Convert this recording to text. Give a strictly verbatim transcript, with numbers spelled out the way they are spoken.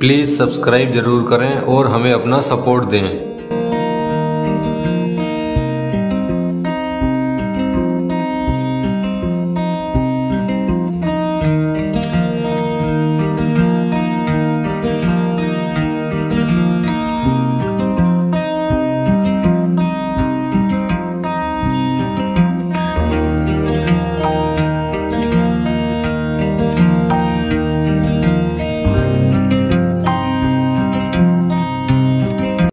Please subscribe ज़रूर करें और हमें अपना सपोर्ट दें।